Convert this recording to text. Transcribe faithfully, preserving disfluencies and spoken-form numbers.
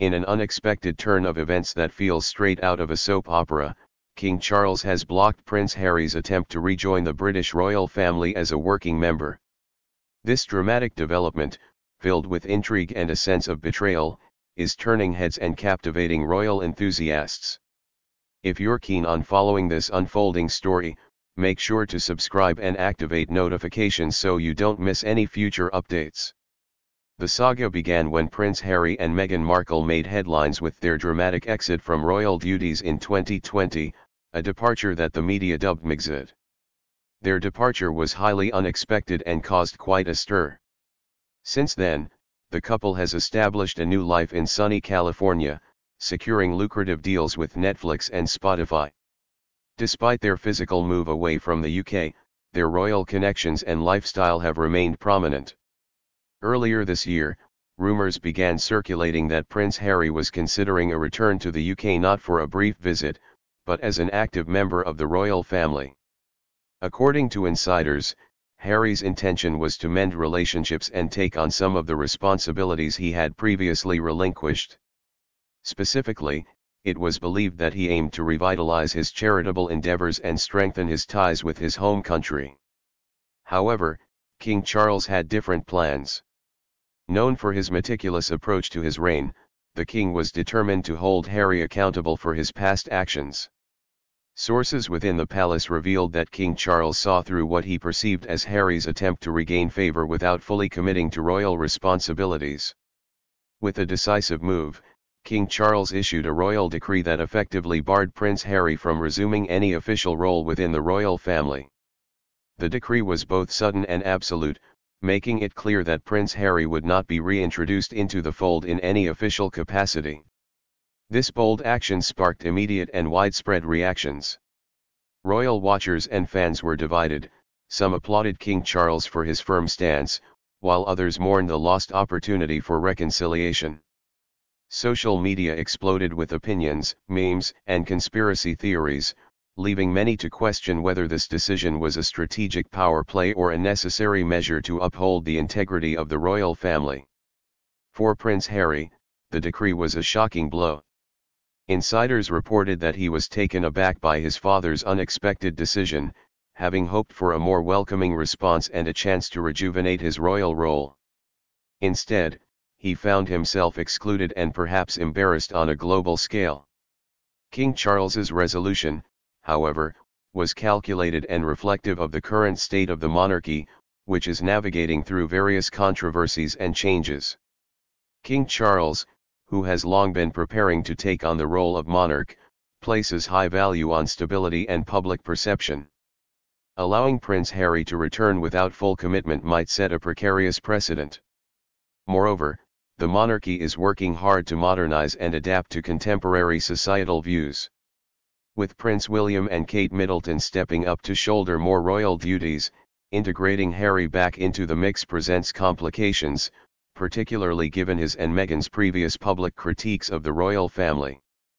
In an unexpected turn of events that feels straight out of a soap opera, King Charles has blocked Prince Harry's attempt to rejoin the British royal family as a working member. This dramatic development, filled with intrigue and a sense of betrayal, is turning heads and captivating royal enthusiasts. If you're keen on following this unfolding story, make sure to subscribe and activate notifications so you don't miss any future updates. The saga began when Prince Harry and Meghan Markle made headlines with their dramatic exit from royal duties in twenty twenty, a departure that the media dubbed Megxit. Their departure was highly unexpected and caused quite a stir. Since then, the couple has established a new life in sunny California, securing lucrative deals with Netflix and Spotify. Despite their physical move away from the U K, their royal connections and lifestyle have remained prominent. Earlier this year, rumors began circulating that Prince Harry was considering a return to the U K not for a brief visit, but as an active member of the royal family. According to insiders, Harry's intention was to mend relationships and take on some of the responsibilities he had previously relinquished. Specifically, it was believed that he aimed to revitalize his charitable endeavors and strengthen his ties with his home country. However, King Charles had different plans. Known for his meticulous approach to his reign, the king was determined to hold Harry accountable for his past actions. Sources within the palace revealed that King Charles saw through what he perceived as Harry's attempt to regain favor without fully committing to royal responsibilities. With a decisive move, King Charles issued a royal decree that effectively barred Prince Harry from resuming any official role within the royal family. The decree was both sudden and absolute, making it clear that Prince Harry would not be reintroduced into the fold in any official capacity. This bold action sparked immediate and widespread reactions. Royal watchers and fans were divided. Some applauded King Charles for his firm stance, while others mourned the lost opportunity for reconciliation. Social media exploded with opinions, memes, and conspiracy theories, leaving many to question whether this decision was a strategic power play or a necessary measure to uphold the integrity of the royal family. For Prince Harry, the decree was a shocking blow. Insiders reported that he was taken aback by his father's unexpected decision, having hoped for a more welcoming response and a chance to rejuvenate his royal role. Instead, he found himself excluded and perhaps embarrassed on a global scale. King Charles's resolution, however, was calculated and reflective of the current state of the monarchy, which is navigating through various controversies and changes. King Charles, who has long been preparing to take on the role of monarch, places high value on stability and public perception. Allowing Prince Harry to return without full commitment might set a precarious precedent. Moreover, the monarchy is working hard to modernize and adapt to contemporary societal views. With Prince William and Kate Middleton stepping up to shoulder more royal duties, integrating Harry back into the mix presents complications, particularly given his and Meghan's previous public critiques of the royal family.